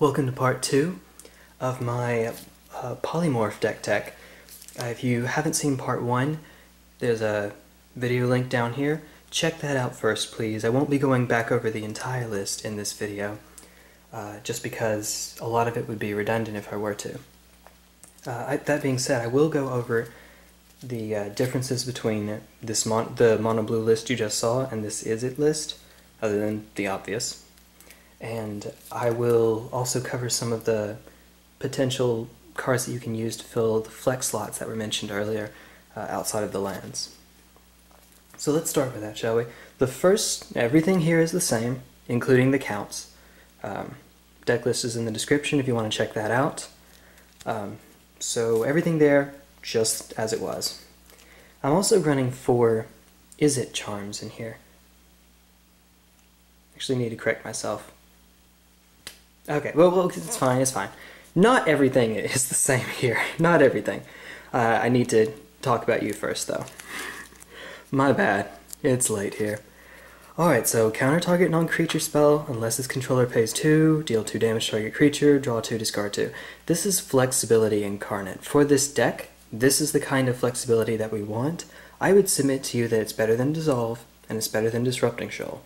Welcome to part 2 of my Polymorph deck tech. If you haven't seen part 1, there's a video link down here. Check that out first, please. I won't be going back over the entire list in this video, just because a lot of it would be redundant if I were to. That being said, I will go over the differences between this the mono blue list you just saw and this Izzet list, other than the obvious. And I will also cover some of the potential cards that you can use to fill the flex slots that were mentioned earlier outside of the lands. So let's start with that, shall we? The first, everything here is the same, including the counts. Deck list is in the description if you want to check that out. So everything there, just as it was. I'm also running 4 Izzet Charms in here. Actually need to correct myself. Okay, well, it's fine, it's fine. Not everything is the same here. Not everything. I need to talk about you first, though. My bad. It's late here. Alright, so counter target non-creature spell, unless its controller pays 2, deal 2 damage to target creature, draw 2, discard 2. This is flexibility incarnate. For this deck, this is the kind of flexibility that we want. I would submit to you that it's better than Dissolve, and it's better than Disrupting Shoal.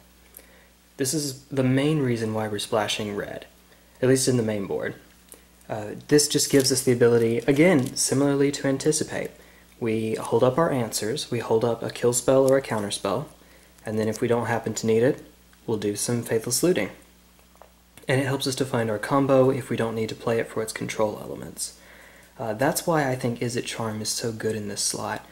This is the main reason why we're splashing red, at least in the main board. This just gives us the ability, again, similarly to Anticipate. We hold up our answers, we hold up a kill spell or a counter spell, and then if we don't happen to need it, we'll do some Faithless Looting. And it helps us to find our combo if we don't need to play it for its control elements. That's why I think Izzet Charm is so good in this slot.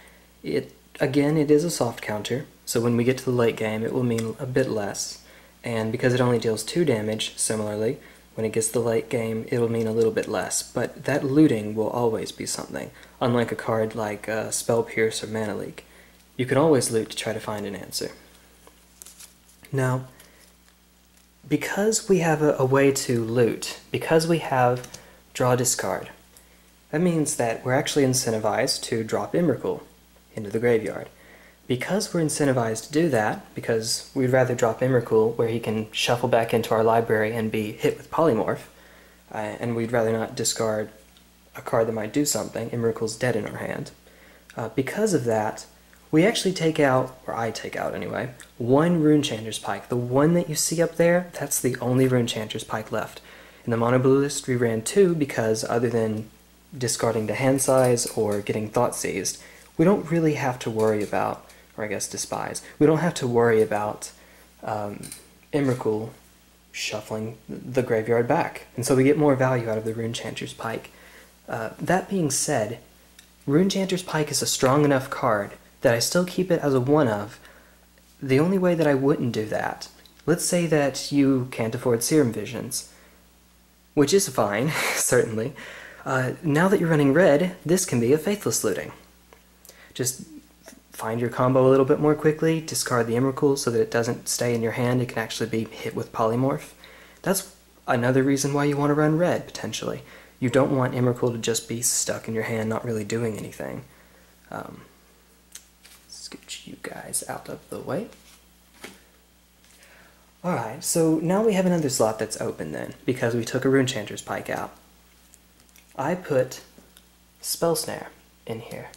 Again, it is a soft counter, so when we get to the late game it will mean a bit less. And because it only deals 2 damage, similarly, when it gets the late game, it'll mean a little bit less. But that looting will always be something, unlike a card like Spell Pierce or Mana Leak. You can always loot to try to find an answer. Now, because we have a way to loot, because we have draw discard, that means that we're actually incentivized to drop Emrakul into the graveyard. Because we're incentivized to do that, because we'd rather drop Emrakul where he can shuffle back into our library and be hit with Polymorph, and we'd rather not discard a card that might do something, Emrakul's dead in our hand. Because of that, we actually take out, or I take out anyway, 1 Runechanter's Pike. The one that you see up there, that's the only Runechanter's Pike left. In the mono blue list we ran 2 because other than discarding to hand size or getting thought seized, we don't really have to worry about, or I guess despise. We don't have to worry about Emrakul shuffling the graveyard back, and so we get more value out of the Runechanter's Pike. That being said, Runechanter's Pike is a strong enough card that I still keep it as a 1-of. The only way that I wouldn't do that, let's say that you can't afford Serum Visions, which is fine, certainly. Now that you're running red, this can be a Faithless Looting. Just find your combo a little bit more quickly, discard the Emrakul so that it doesn't stay in your hand, it can actually be hit with Polymorph. That's another reason why you want to run red, potentially. You don't want Emrakul to just be stuck in your hand, not really doing anything. Scooch you guys out of the way. Alright, so now we have another slot that's open then, because we took a Runechanter's Pike out. I put Spell Snare in here.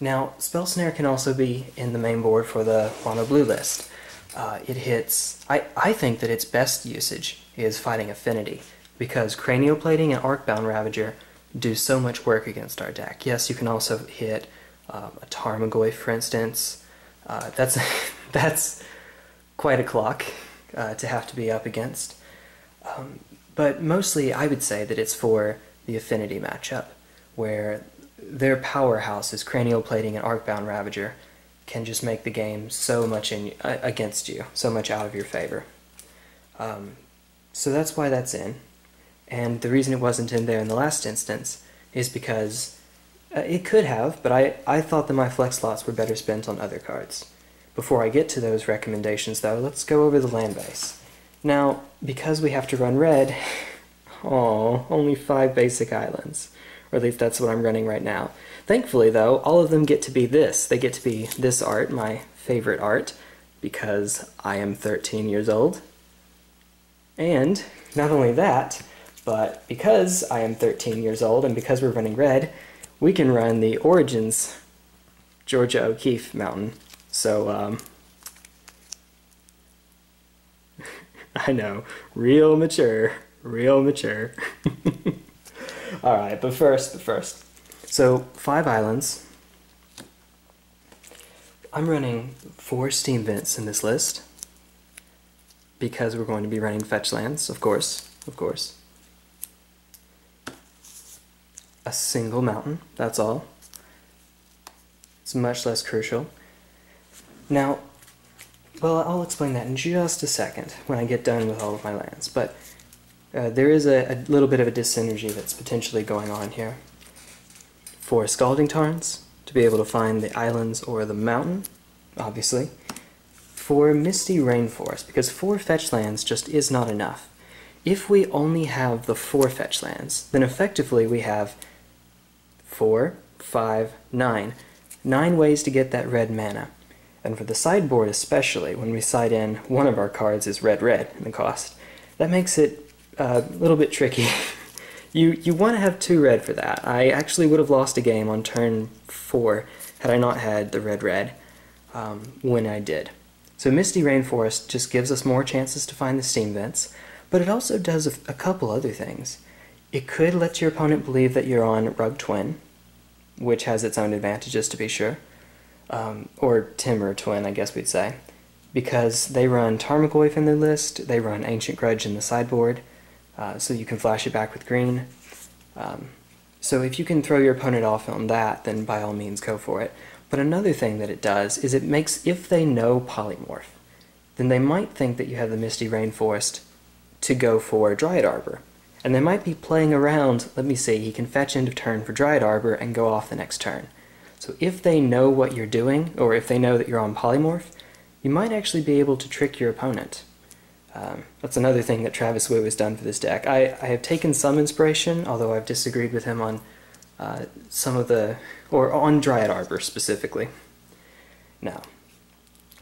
Now, Spell Snare can also be in the main board for the mono blue list. It hits... I think that its best usage is fighting Affinity, because Cranial Plating and Arcbound Ravager do so much work against our deck. Yes, you can also hit a Tarmogoyf, for instance. That's quite a clock to have to be up against. But mostly, I would say that it's for the Affinity matchup, where their powerhouses, Cranial Plating and Arcbound Ravager, can just make the game so much against you, so much out of your favor. So that's why that's in. And the reason it wasn't in there in the last instance is because it could have, but I thought that my flex slots were better spent on other cards. Before I get to those recommendations, though, let's go over the land base. Now, because we have to run red, oh, only 5 basic islands. Or at least that's what I'm running right now. Thankfully, though, all of them get to be this. They get to be this art, my favorite art, because I am 13 years old. And not only that, but because I am 13 years old and because we're running red, we can run the Origins Georgia O'Keeffe Mountain. So, I know, real mature, real mature. Alright, but first. So, 5 islands. I'm running 4 Steam Vents in this list, because we're going to be running fetch lands, of course. A single mountain, that's all. It's much less crucial. Now, well, I'll explain that in just a second when I get done with all of my lands, but there is a little bit of a dyssynergy that's potentially going on here. 4 Scalding Tarns, to be able to find the islands or the mountain, obviously. 4 Misty Rainforest, because 4 fetch lands just is not enough. If we only have the 4 fetch lands, then effectively we have 4, 5, 9. 9 ways to get that red mana. And for the sideboard especially, when we side in one of our cards is red in the cost, that makes it a little bit tricky. You want to have 2 red for that. I actually would have lost a game on turn 4 had I not had the red when I did. So Misty Rainforest just gives us more chances to find the Steam Vents, but it also does a couple other things. It could let your opponent believe that you're on Rug Twin, which has its own advantages to be sure, or Timur Twin, I guess we'd say, because they run Tarmogoyf in their list, they run Ancient Grudge in the sideboard, so you can flash it back with green. So if you can throw your opponent off on that, then by all means go for it. But another thing that it does is it makes, if they know Polymorph, then they might think that you have the Misty Rainforest to go for Dryad Arbor. And they might be playing around, let me see, he can fetch end of turn for Dryad Arbor and go off the next turn. So if they know what you're doing, or if they know that you're on Polymorph, you might actually be able to trick your opponent. That's another thing that Travis Wu has done for this deck. I have taken some inspiration, although I've disagreed with him on some of the, or on Dryad Arbor specifically. Now,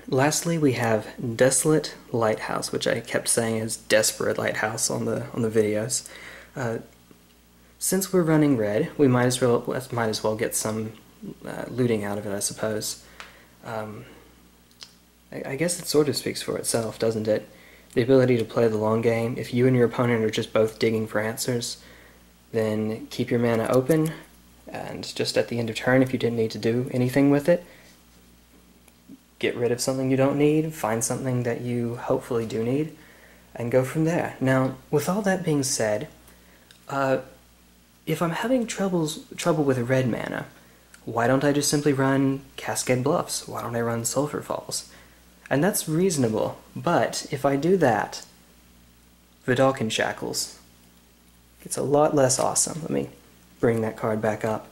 lastly, we have Desolate Lighthouse, which I kept saying is Desperate Lighthouse on the videos. Since we're running red, we might as well get some looting out of it, I suppose. I guess it sort of speaks for itself, doesn't it? The ability to play the long game. If you and your opponent are just both digging for answers, then keep your mana open, and just at the end of turn, if you didn't need to do anything with it, get rid of something you don't need, find something that you hopefully do need, and go from there. Now, with all that being said, if I'm having trouble with red mana, why don't I just simply run Cascade Bluffs? Why don't I run Sulphur Falls? And that's reasonable, but if I do that, Vedalken Shackles, it's a lot less awesome. Let me bring that card back up.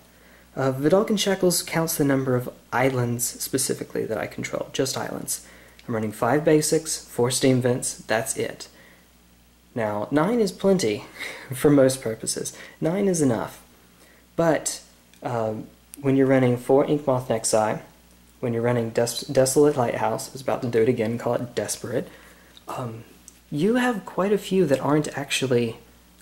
Vedalken Shackles counts the number of islands specifically that I control, just islands. I'm running 5 basics, 4 Steam Vents, that's it. Now, 9 is plenty for most purposes. 9 is enough. But when you're running 4 Inkmoth Nexus, when you're running Desolate Lighthouse, I was about to do it again, call it Desperate, you have quite a few that aren't actually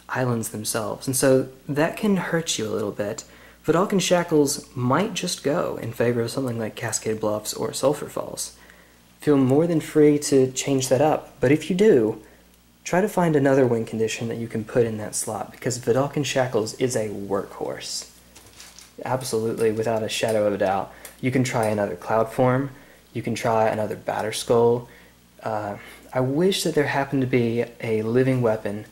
islands themselves, and so that can hurt you a little bit. Vedalken Shackles might just go in favor of something like Cascade Bluffs or Sulphur Falls. Feel more than free to change that up, but if you do, try to find another win condition that you can put in that slot, because Vedalken Shackles is a workhorse. Absolutely, without a shadow of a doubt. You can try another Cloudform, you can try another Batterskull. I wish that there happened to be a Living Weapon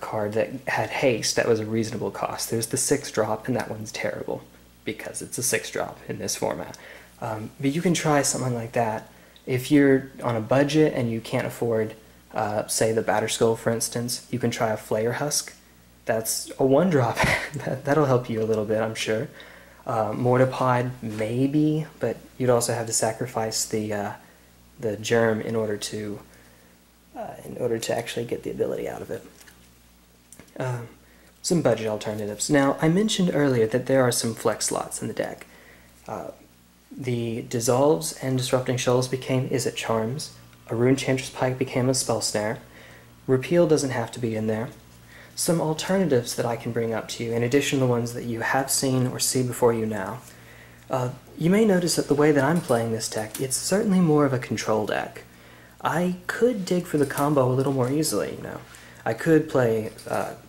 card that had haste that was a reasonable cost. There's the 6-drop, and that one's terrible because it's a 6-drop in this format. But you can try something like that. If you're on a budget and you can't afford, say, the Batterskull, for instance, you can try a Flayer Husk. That's a 1-drop. That'll help you a little bit, I'm sure. Mortipod, maybe, but you'd also have to sacrifice the germ in order to actually get the ability out of it. Some budget alternatives. Now, I mentioned earlier that there are some flex slots in the deck. The Dissolves and Disrupting Shoals became Izzet Charms, a Runechanter's Pike became a Spell Snare, Repeal doesn't have to be in there. Some alternatives that I can bring up to you, in addition to the ones that you have seen or see before you now. You may notice that the way that I'm playing this deck, it's certainly more of a control deck. I could dig for the combo a little more easily, you know. I could play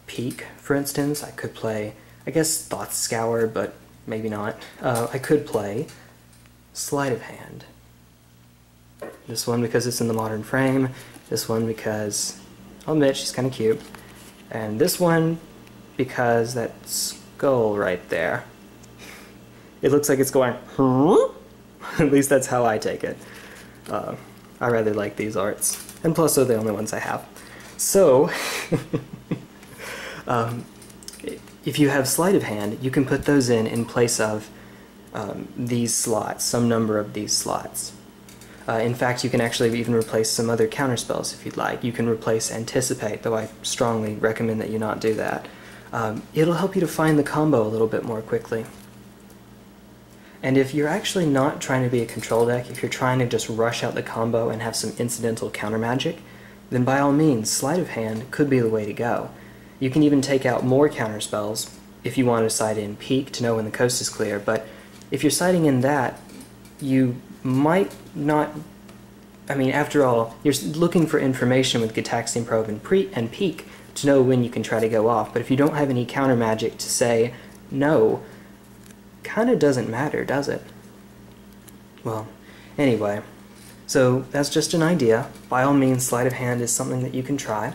Peek, for instance. I could play, I guess, Thought Scour, but maybe not. I could play Sleight of Hand. This one because it's in the modern frame. This one because, I'll admit, she's kind of cute. And this one because that skull right there. It looks like it's going, huh? At least that's how I take it. I rather like these arts. And plus, they're the only ones I have. So, if you have Sleight of Hand, you can put those in place of these slots, some number of these slots. In fact, you can actually even replace some other counterspells if you'd like. You can replace Anticipate, though I strongly recommend that you not do that. It'll help you to find the combo a little bit more quickly. And if you're actually not trying to be a control deck, if you're trying to just rush out the combo and have some incidental counter magic, then by all means, Sleight of Hand could be the way to go. You can even take out more counterspells if you want to side in Peek to know when the coast is clear, but if you're siding in that, you might not... I mean, after all, you're looking for information with Gitaxian Probe and Peek to know when you can try to go off, but if you don't have any counter magic to say no, kind of doesn't matter, does it? Well, anyway, so that's just an idea. By all means, Sleight of Hand is something that you can try.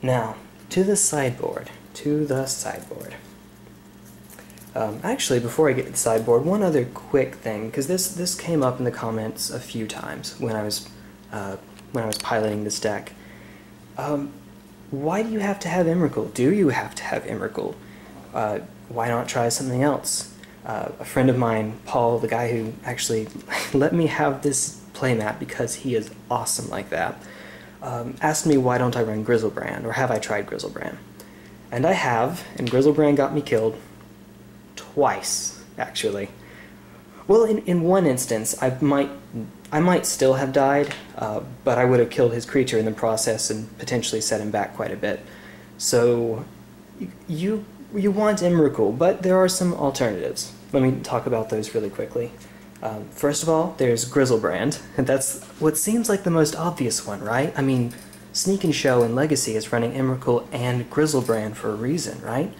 Now, to the sideboard. Actually, before I get to the sideboard, one other quick thing, because this came up in the comments a few times when I was piloting this deck. Why do you have to have Emrakul? Do you have to have Emrakul? Why not try something else? A friend of mine, Paul, the guy who actually let me have this playmat because he is awesome like that, asked me why don't I run Griselbrand, or have I tried Griselbrand? And I have, and Griselbrand got me killed. Twice, actually. Well, in one instance, I might still have died, but I would have killed his creature in the process and potentially set him back quite a bit. So, you want Emrakul, but there are some alternatives. Let me talk about those really quickly. First of all, there's Griselbrand, and that's what seems like the most obvious one, right? I mean, Sneak and Show and Legacy is running Emrakul and Griselbrand for a reason, right?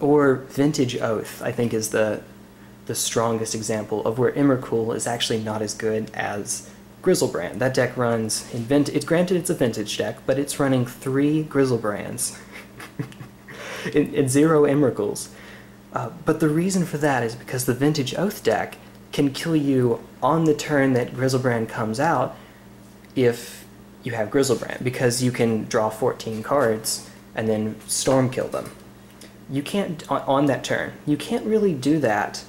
Or Vintage Oath, I think, is the strongest example of where Emrakul is actually not as good as Griselbrand. That deck runs in vintage. Granted, it's a vintage deck, but it's running 3 Griselbrands and 0 Emrakuls. But the reason for that is because the Vintage Oath deck can kill you on the turn that Griselbrand comes out if you have Griselbrand, because you can draw 14 cards and then storm kill them. You can't, on that turn, you can't really do that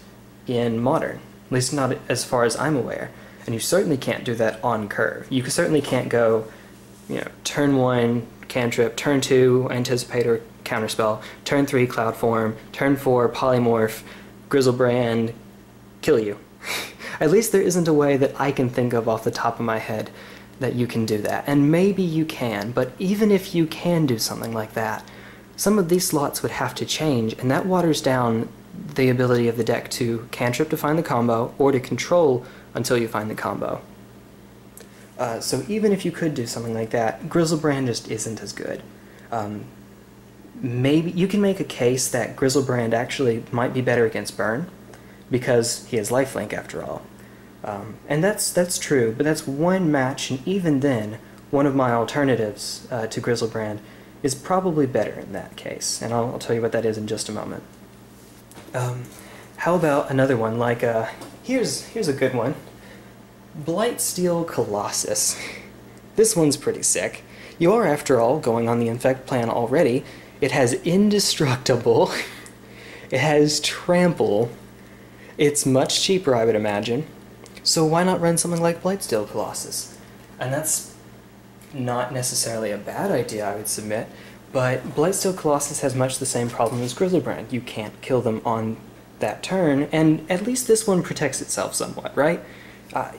in Modern, at least not as far as I'm aware. And you certainly can't do that on curve. You certainly can't go, you know, turn 1, cantrip, turn 2, anticipate or counterspell, turn 3, cloudform, turn 4, polymorph, Griselbrand, kill you. At least there isn't a way that I can think of off the top of my head that you can do that. And maybe you can, but even if you can do something like that, some of these slots would have to change, and that waters down the ability of the deck to cantrip to find the combo, or to control until you find the combo. So even if you could do something like that, Griselbrand just isn't as good. Maybe you can make a case that Griselbrand actually might be better against Burn, because he has lifelink after all. And that's true, but that's one match, and even then, one of my alternatives to Griselbrand is probably better in that case, and I'll tell you what that is in just a moment. How about another one, like, here's a good one. Blightsteel Colossus. This one's pretty sick. You are, after all, going on the Infect plan already. It has Indestructible. It has Trample. It's much cheaper, I would imagine. So why not run something like Blightsteel Colossus? And that's not necessarily a bad idea, I would submit, but Blightsteel Colossus has much the same problem as Griselbrand. You can't kill them on that turn, and at least this one protects itself somewhat, right?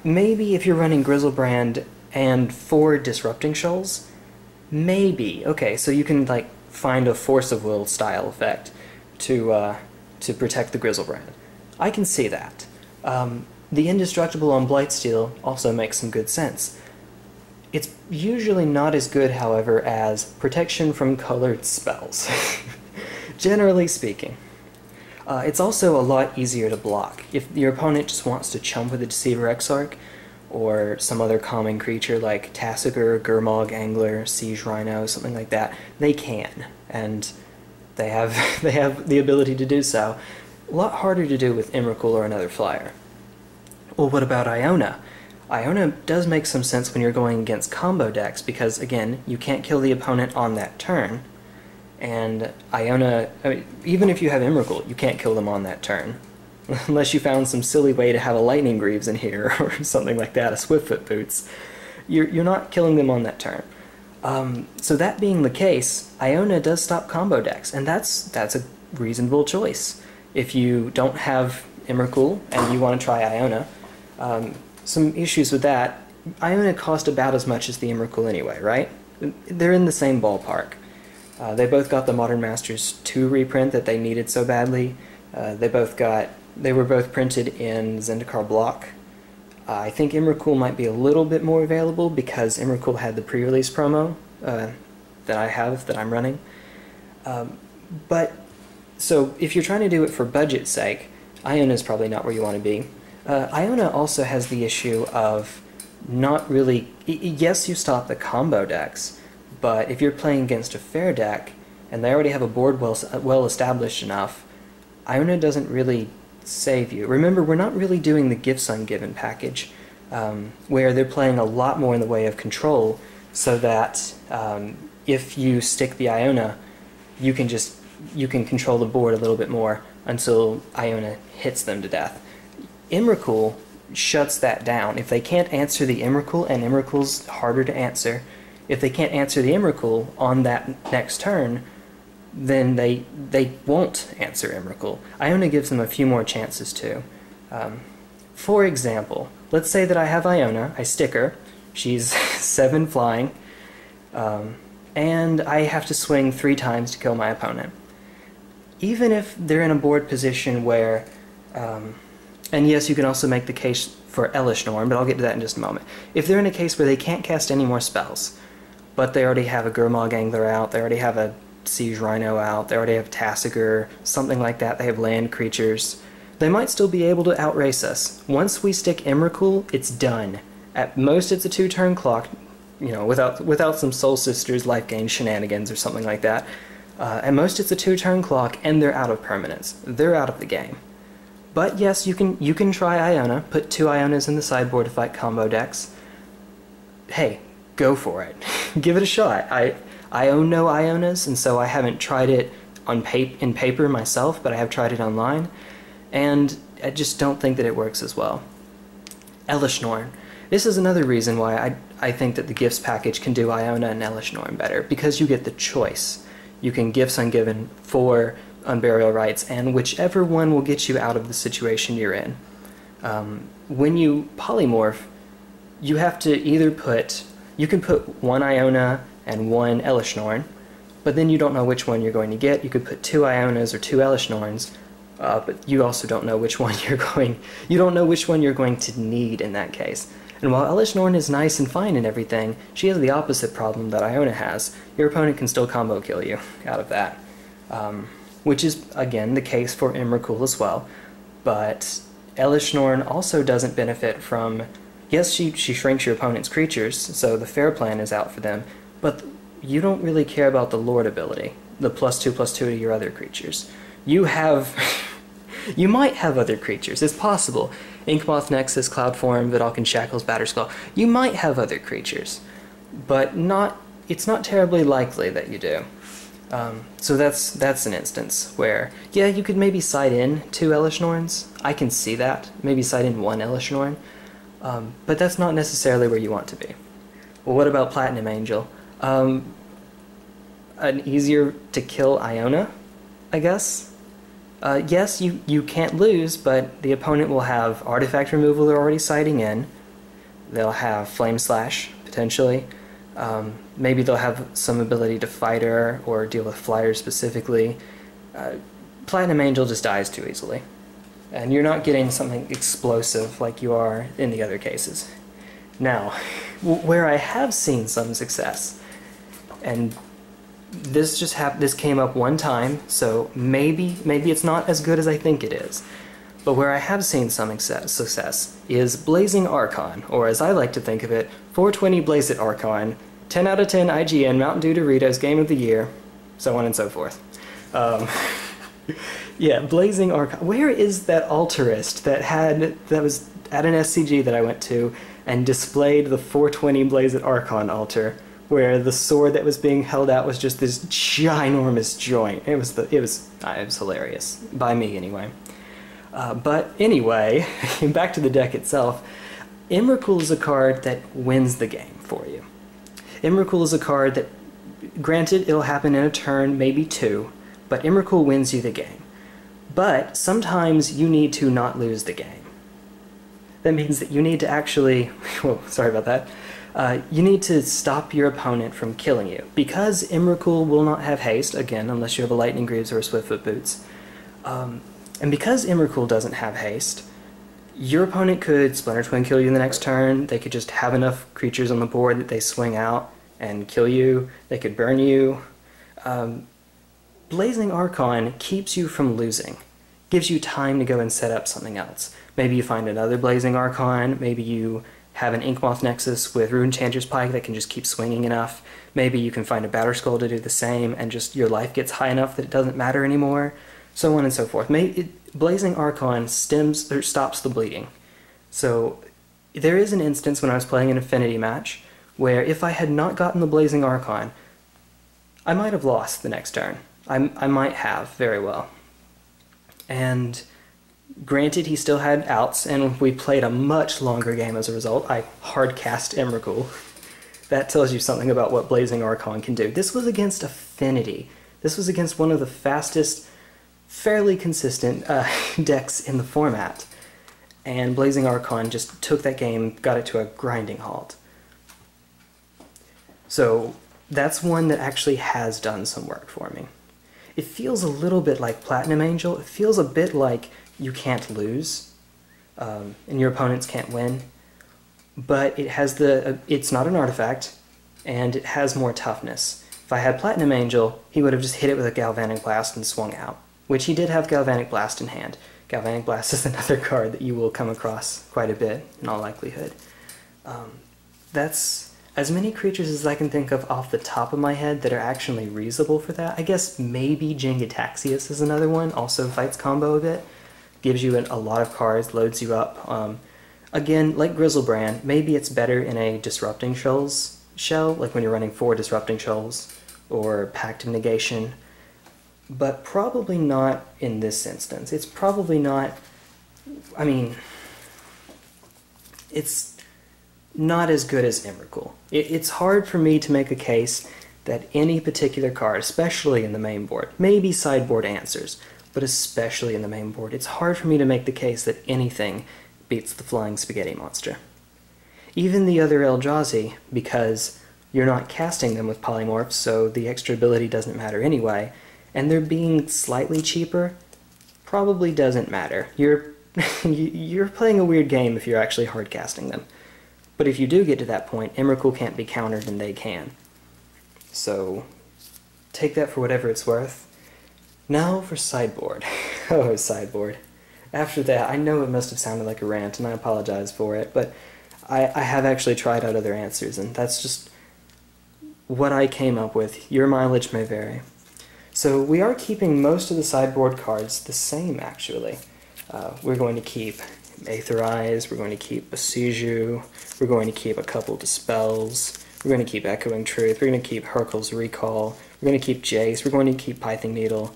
Maybe if you're running Griselbrand and 4 Disrupting Shoals, Maybe. Okay, so you can like find a Force of Will style effect to protect the Griselbrand. I can see that. The Indestructible on Blightsteel also makes some good sense. It's usually not as good, however, as protection from colored spells, generally speaking. It's also a lot easier to block. If your opponent just wants to chump with a Deceiver Exarch, or some other common creature like Tasigur, Gurmog, Angler, Siege Rhino, something like that, they can, and they have the ability to do so. A lot harder to do with Emrakul or another flyer. Well, what about Iona? Iona does make some sense when you're going against combo decks, because, again, you can't kill the opponent on that turn, and Iona, I mean, even if you have Emrakul, you can't kill them on that turn. Unless you found some silly way to have a Lightning Greaves in here, or something like that, a Swiftfoot Boots. You're not killing them on that turn. So that being the case, Iona does stop combo decks, and that's a reasonable choice. If you don't have Emrakul, and you want to try Iona, some issues with that. Iona cost about as much as the Emrakul anyway, right? They're in the same ballpark. They both got the Modern Masters 2 reprint that they needed so badly. They were both printed in Zendikar Block. I think Emrakul might be a little bit more available because Emrakul had the pre-release promo that I'm running. So if you're trying to do it for budget's sake, Iona's probably not where you want to be. Iona also has the issue of not really... Yes, you stop the combo decks, but if you're playing against a fair deck, and they already have a board well established enough, Iona doesn't really save you. Remember, we're not really doing the Gifts Ungiven package, where they're playing a lot more in the way of control, so that if you stick the Iona, you can control the board a little bit more until Iona hits them to death. Emrakul shuts that down. If they can't answer the Emrakul, and Emrakul's harder to answer, if they can't answer the Emrakul on that next turn, then they won't answer Emrakul. Iona gives them a few more chances too. For example, let's say that I have Iona, I stick her, she's 7 flying, and I have to swing 3 times to kill my opponent. Even if they're in a board position where... and yes, you can also make the case for Elesh Norn, but I'll get to that in just a moment. If they're in a case where they can't cast any more spells, but they already have a Gurmog Angler out, they already have a Siege Rhino out, they already have Tasigur, something like that, they have land creatures, they might still be able to outrace us. Once we stick Emrakul, it's done. At most it's a 2-turn clock, you know, without some Soul Sisters life gain shenanigans or something like that. At most it's a 2-turn clock, and they're out of permanence. They're out of the game. But yes, you can try Iona, put 2 Ionas in the sideboard to fight combo decks. Hey, go for it. Give it a shot. I own no Ionas, and so I haven't tried it on in paper myself, but I have tried it online, and I just don't think that it works as well. Elesh Norn. This is another reason why I think that the Gifts package can do Iona and Elesh Norn better, because you get the choice. You can Gifts Ungiven for Unburial Rites, and whichever one will get you out of the situation you're in. When you polymorph, you have to either put... You can put 1 Iona and 1 Elesh Norn, but then you don't know which one you're going to get. You could put 2 Ionas or 2 Elesh Norns, but you also don't know which one you're going... You don't know which one you're going to need in that case. And while Elesh Norn is nice and fine and everything, she has the opposite problem that Iona has. Your opponent can still combo kill you out of that. Which is, again, the case for Emrakul as well, but Elesh Norn also doesn't benefit from... Yes, she shrinks your opponent's creatures, so the fair plan is out for them, but you don't really care about the Lord ability, the +2/+2 to your other creatures. You have... you might have other creatures, it's possible. Inkmoth Nexus, Cloudform, Vedalken Shackles, Batterskull. You might have other creatures, but not... it's not terribly likely that you do. So that's an instance where, yeah, you could maybe side in 2 Elesh Norns. I can see that. Maybe side in 1 Elesh Norn. But that's not necessarily where you want to be. Well, what about Platinum Angel? An easier to kill Iona, I guess? Yes, you can't lose, but the opponent will have artifact removal they're already siding in. They'll have Flame Slash, potentially. Maybe they'll have some ability to fighter or deal with flyers specifically. Platinum Angel just dies too easily, and you're not getting something explosive like you are in the other cases. Now, where I have seen some success, and this just this came up one time, so maybe it's not as good as I think it is, but where I have seen some success is Blazing Archon, or as I like to think of it, 420 Blazed Archon, 10 out of 10 IGN, Mountain Dew Doritos, Game of the Year, so on and so forth. Yeah, Blazing Archon. Where is that altarist that was at an SCG that I went to and displayed the 420 Blazed Archon altar, where the sword that was being held out was just this ginormous joint? It was hilarious, by me anyway. But anyway, back to the deck itself. Emrakul is a card that wins the game for you. Emrakul is a card that, granted, it'll happen in a turn, maybe two, but Emrakul wins you the game. But sometimes you need to not lose the game. That means that you need to actually, well, sorry about that, you need to stop your opponent from killing you. Because Emrakul will not have haste, again, unless you have a Lightning Greaves or a Swiftfoot Boots, and because Emrakul doesn't have haste, your opponent could Splinter Twin kill you in the next turn, they could just have enough creatures on the board that they swing out and kill you, they could burn you. Blazing Archon keeps you from losing, gives you time to go and set up something else. Maybe you find another Blazing Archon, maybe you have an Inkmoth Nexus with Runechanter's Pike that can just keep swinging enough, maybe you can find a Batterskull to do the same, and just your life gets high enough that it doesn't matter anymore. So on and so forth. Blazing Archon stops the bleeding. So there is an instance when I was playing an Affinity match where if I had not gotten the Blazing Archon, I might have lost the next turn. I might have, very well. And granted, he still had outs, and we played a much longer game as a result. I hard cast Emrakul. That tells you something about what Blazing Archon can do. This was against Affinity. This was against one of the fastest, fairly consistent decks in the format, and Blazing Archon just took that game, got it to a grinding halt. So that's one that actually has done some work for me. It feels a little bit like Platinum Angel, it feels a bit like you can't lose, and your opponents can't win, but it has it's not an artifact, and it has more toughness. If I had Platinum Angel, he would have just hit it with a Galvanic Blast and swung out, which he did have Galvanic Blast in hand. Galvanic Blast is another card that you will come across quite a bit, in all likelihood. That's as many creatures as I can think of off the top of my head that are actually reasonable for that. I guess maybe Jingataxius is another one, also fights combo a bit. Gives you a lot of cards, loads you up. Again, like Griselbrand, maybe it's better in a Disrupting Shoals shell, like when you're running 4 Disrupting Shoals, or Pact of Negation. But probably not in this instance. It's probably not, I mean, it's not as good as Emrakul. It's hard for me to make a case that any particular card, especially in the main board, maybe sideboard answers, but especially in the main board, it's hard for me to make the case that anything beats the Flying Spaghetti Monster. Even the other Eldrazi, because you're not casting them with Polymorphs, so the extra ability doesn't matter anyway, and they're being slightly cheaper, probably doesn't matter. You're playing a weird game if you're actually hardcasting them. But if you do get to that point, Emrakul can't be countered and they can. So take that for whatever it's worth. Now for sideboard. Oh, sideboard. After that, I know it must have sounded like a rant, and I apologize for it, but I have actually tried out other answers, and that's just what I came up with. Your mileage may vary. So we are keeping most of the sideboard cards the same, actually. We're going to keep Aetherize, we're going to keep Basuju, we're going to keep a couple Dispels, we're going to keep Echoing Truth, we're going to keep Hercule's Recall, we're going to keep Jace, we're going to keep Pithing Needle.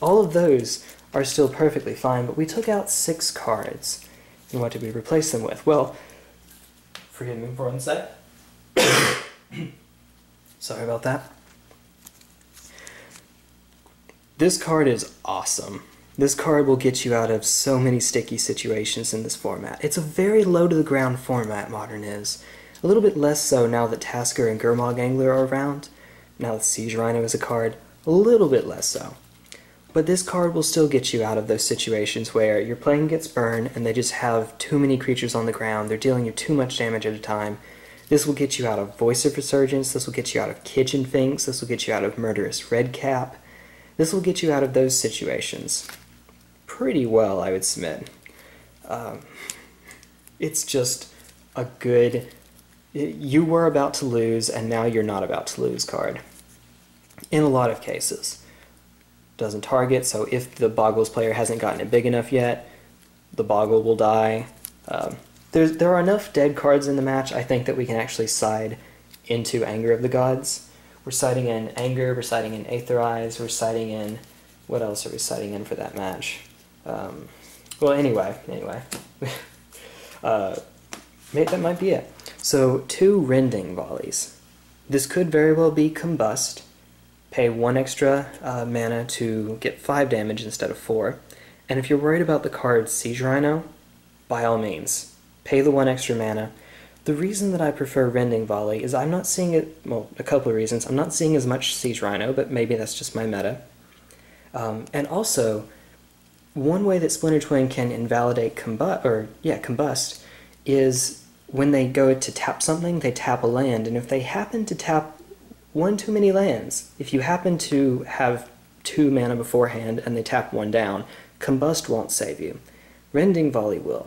All of those are still perfectly fine, but we took out 6 cards. And what did we replace them with? Well, forgive me for one sec. Sorry about that. This card is awesome. This card will get you out of so many sticky situations in this format. It's a very low-to-the-ground format, Modern is. A little bit less so now that Tasigur and Gurmog Angler are around. Now that Siege Rhino is a card, a little bit less so. But this card will still get you out of those situations where your plane gets burned and they just have too many creatures on the ground, they're dealing you too much damage at a time. This will get you out of Voice of Resurgence, this will get you out of Kitchen Finks, this will get you out of Murderous Redcap. This will get you out of those situations pretty well, I would submit. It's just a good, you were about to lose and now you're not about to lose card. In a lot of cases. Doesn't target, so if the Boggles player hasn't gotten it big enough yet, the Boggle will die. There are enough dead cards in the match, I think, that we can actually side into Anger of the Gods. We're siding in Anger, we're siding in Aetherize, we're siding in... what else are we siding in for that match? Well, anyway. That might be it. So, 2 Rending Volleys. This could very well be Combust. Pay 1 extra mana to get 5 damage instead of 4. And if you're worried about the card Siege Rhino, by all means, pay the 1 extra mana. The reason that I prefer Rending Volley is I'm not seeing it, well, a couple of reasons. I'm not seeing as much Siege Rhino, but maybe that's just my meta. And also, one way that Splinter Twin can invalidate Combust is when they go to tap something, they tap a land, and if they happen to tap one too many lands, if you happen to have 2 mana beforehand and they tap 1 down, Combust won't save you. Rending Volley will.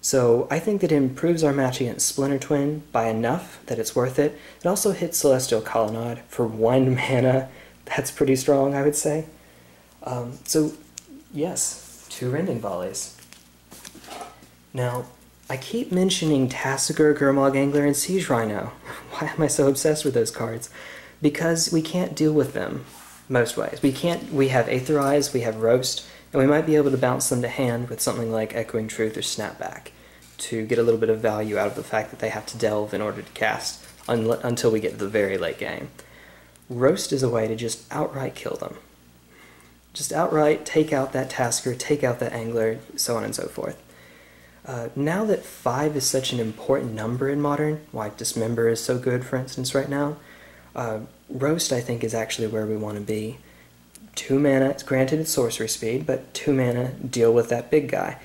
So I think that it improves our match against Splinter Twin by enough that it's worth it. It also hits Celestial Colonnade for 1 mana. That's pretty strong, I would say. So, yes, 2 Rending Volleys. Now, I keep mentioning Tasigur, Gurmog Angler, and Siege Rhino. Why am I so obsessed with those cards? Because we can't deal with them most ways. We have Aetherize, we have Roast, and we might be able to bounce them to hand with something like Echoing Truth or Snapback to get a little bit of value out of the fact that they have to delve in order to cast until we get to the very late game. Roast is a way to just outright kill them. Just outright take out that Tasigur, take out that Angler, so on and so forth. Now that 5 is such an important number in Modern, why Dismember is so good, for instance, right now, Roast, I think, is actually where we want to be. 2 mana, granted it's sorcery speed, but 2 mana, deal with that big guy.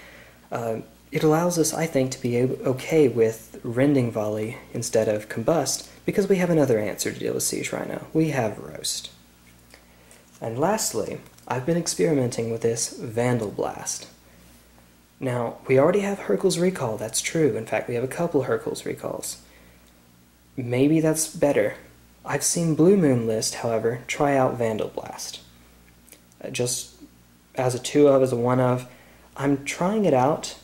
It allows us, I think, to be okay with Rending Volley instead of Combust, because we have another answer to deal with Siege Rhino. We have Roast. And lastly, I've been experimenting with this Vandal Blast. Now, we already have Hercule's Recall, that's true. In fact, we have a couple Hercule's Recalls. Maybe that's better. I've seen Blue Moon List, however, try out Vandal Blast. Just as a 2-of, as a 1-of, I'm trying it out.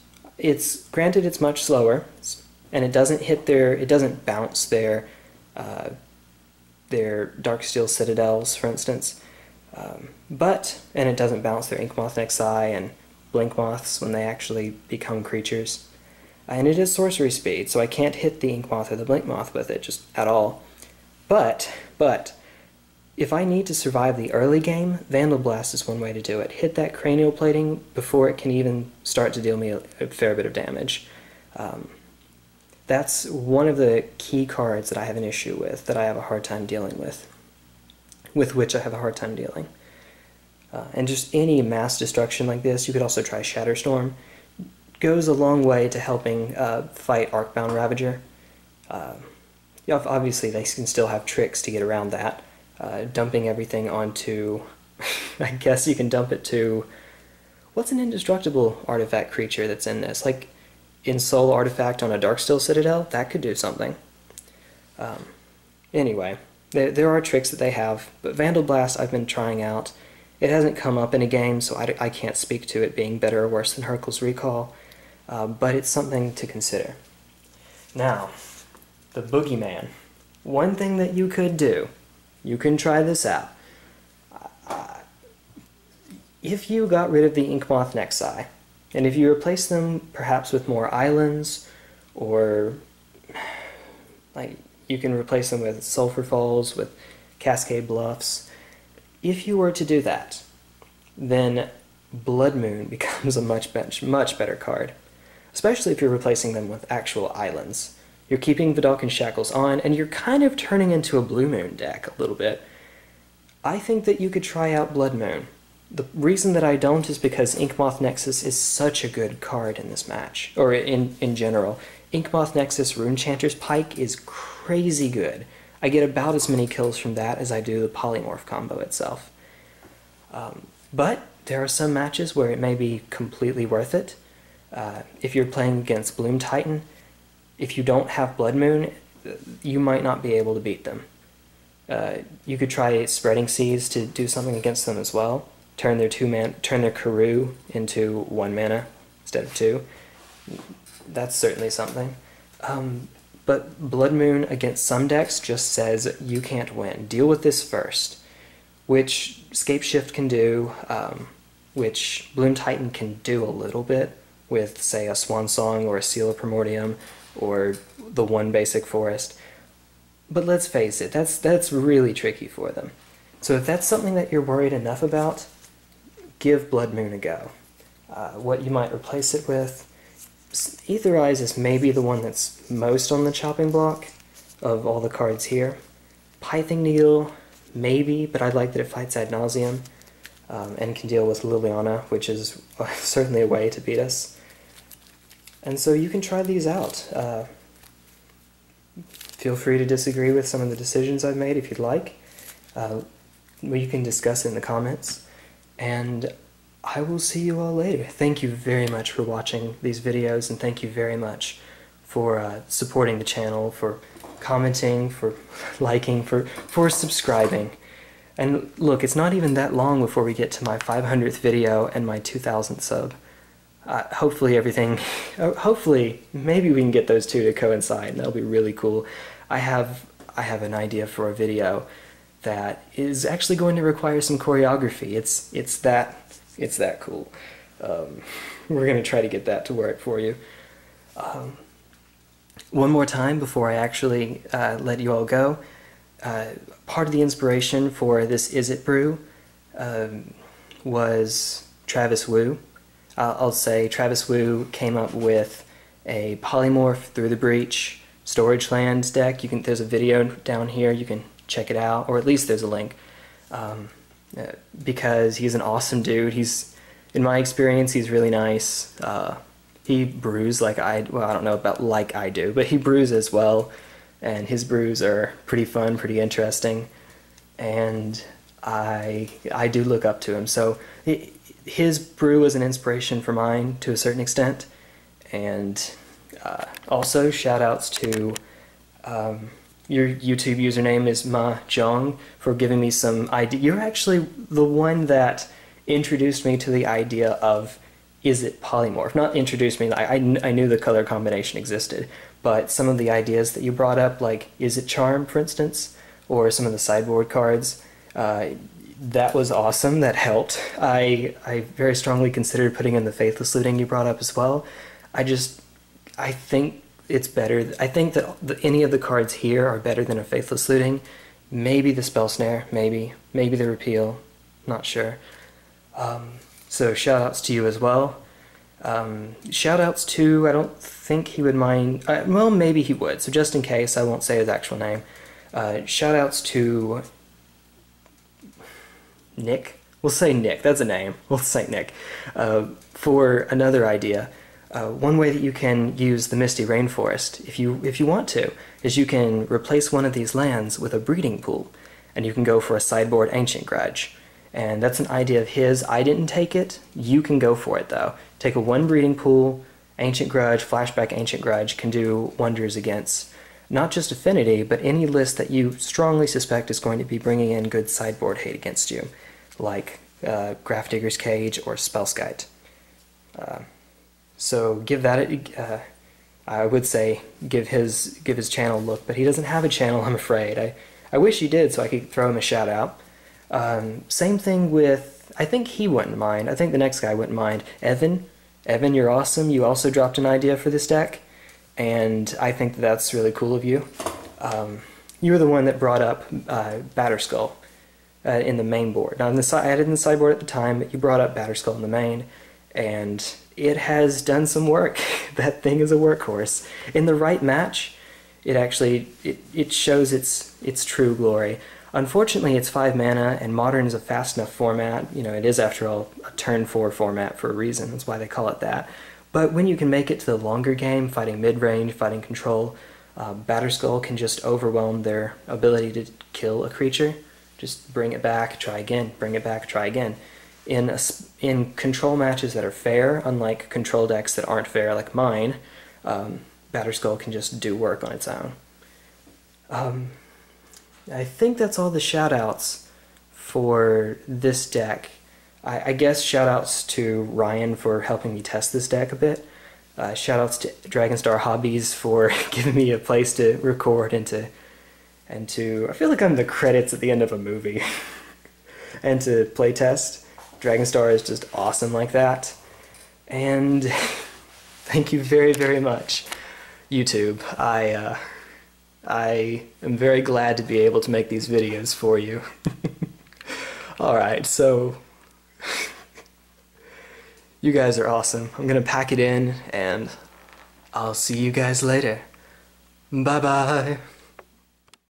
Granted, it's much slower, and it doesn't bounce their Darksteel Citadels, for instance. And it doesn't bounce their Inkmoth Nexus and Blinkmoths when they actually become creatures. And it is sorcery speed, so I can't hit the Inkmoth or the Blinkmoth with it just at all. But, if I need to survive the early game, Vandal Blast is one way to do it. Hit that Cranial Plating before it can even start to deal me a fair bit of damage. That's one of the key cards that I have an issue with, that I have a hard time dealing with which I have a hard time dealing. And just any mass destruction like this, you could also try Shatterstorm, goes a long way to helping fight Arcbound Ravager. Obviously, they can still have tricks to get around that. Dumping everything onto... I guess you can dump it to... What's an indestructible artifact creature that's in this? Like, Ensoul Artifact on a Darksteel Citadel? That could do something. Anyway, there are tricks that they have, but Vandal Blast I've been trying out. It hasn't come up in a game, so I can't speak to it being better or worse than Hercule's Recall, but it's something to consider. Now, the Boogeyman. One thing that you could do, you can try this out. If you got rid of the Inkmoth Nexi, and if you replace them perhaps with more islands, or like you can replace them with Sulphur Falls, with Cascade Bluffs. If you were to do that, then Blood Moon becomes a much better card, especially if you're replacing them with actual islands. You're keeping Vedalken Shackles on, and you're kind of turning into a Blue Moon deck a little bit. I think that you could try out Blood Moon. The reason that I don't is because Inkmoth Nexus is such a good card in this match, or in general. Inkmoth Nexus Runechanter's Pike is crazy good. I get about as many kills from that as I do the Polymorph combo itself. But there are some matches where it may be completely worth it. If you're playing against Bloom Titan, if you don't have Blood Moon, you might not be able to beat them. You could try Spreading Seas to do something against them as well. Turn their Karoo into 1 mana instead of 2. That's certainly something. But Blood Moon against some decks just says you can't win. Deal with this first, which Scapeshift can do, which Bloom Titan can do a little bit with, say, a Swan Song or a Seal of Primordium or the 1 basic forest. But let's face it, that's really tricky for them. So if that's something that you're worried enough about, give Blood Moon a go. What you might replace it with, Aetherize is maybe the one that's most on the chopping block of all the cards here. Pithing Needle, maybe, but I like that it fights ad nauseum and can deal with Liliana, which is certainly a way to beat us. And so you can try these out. Feel free to disagree with some of the decisions I've made if you'd like. You can discuss it in the comments, and I will see you all later. Thank you very much for watching these videos, and thank you very much for supporting the channel, for commenting, for liking, for subscribing. And look, it's not even that long before we get to my 500th video and my 2,000th sub. Hopefully hopefully, maybe we can get those two to coincide, and that'll be really cool. I have an idea for a video that is actually going to require some choreography. It's that cool. We're going to try to get that to work for you. One more time before I actually let you all go, part of the inspiration for this Izzet brew was Travis Wu. I'll say Travis Wu came up with a Polymorph Through the Breach Storage Lands deck. There's a video down here, you can check it out, or at least there's a link, because he's an awesome dude. In my experience, he's really nice. He brews like I don't know about like I do, but he brews as well, and his brews are pretty fun, pretty interesting, and I do look up to him. So his brew was an inspiration for mine to a certain extent, and also shout outs to your YouTube username is Ma Jong for giving me some idea. You're actually the one that introduced me to the idea of Izzet Polymorph. Not introduced me, I knew the color combination existed, but some of the ideas that you brought up, like Izzet Charm, for instance, or some of the sideboard cards, that was awesome, that helped. I very strongly considered putting in the Faithless Looting you brought up as well. I think it's better. I think that any of the cards here are better than a Faithless Looting. Maybe the Spell Snare, maybe the Repeal, not sure. So shoutouts to you as well. Shoutouts to, I don't think he would mind, well, maybe he would, so just in case, I won't say his actual name. Shoutouts to Nick, we'll say Nick, that's a name, we'll say Nick, for another idea. One way that you can use the Misty Rainforest, if you want to, is you can replace one of these lands with a breeding pool, and you can go for a sideboard Ancient Grudge. And that's an idea of his. I didn't take it. You can go for it, though. Take a 1 breeding pool, Ancient Grudge, flashback Ancient Grudge, can do wonders against not just Affinity, but any list that you strongly suspect is going to be bringing in good sideboard hate against you, like Graft Digger's Cage or Spellskite. So give that, I would say give his channel a look, but he doesn't have a channel, I'm afraid. I wish he did so I could throw him a shout out. Same thing with, I think he wouldn't mind, I think the next guy wouldn't mind, Evan, you're awesome, you also dropped an idea for this deck, and I think that's really cool of you. You were the one that brought up Batterskull in the main board. Now I had it in the sideboard at the time, but you brought up Batterskull in the main, and it has done some work. That thing is a workhorse. In the right match, it actually it shows its true glory. Unfortunately, it's 5 mana, and Modern is a fast enough format. You know, it is, after all, a turn 4 format for a reason. That's why they call it that. But when you can make it to the longer game, fighting mid-range, fighting control, Batterskull can just overwhelm their ability to kill a creature. Just bring it back, try again, bring it back, try again. In control matches that are fair, unlike control decks that aren't fair like mine, Batterskull can just do work on its own. I think that's all the shoutouts for this deck. I guess shoutouts to Ryan for helping me test this deck a bit. Shoutouts to Dragonstar Hobbies for giving me a place to record and to I feel like I'm the credits at the end of a movie. And to playtest. Dragonstar is just awesome like that. And thank you very, very much, YouTube. I am very glad to be able to make these videos for you. Alright, so you guys are awesome. I'm gonna pack it in, and I'll see you guys later. Bye-bye.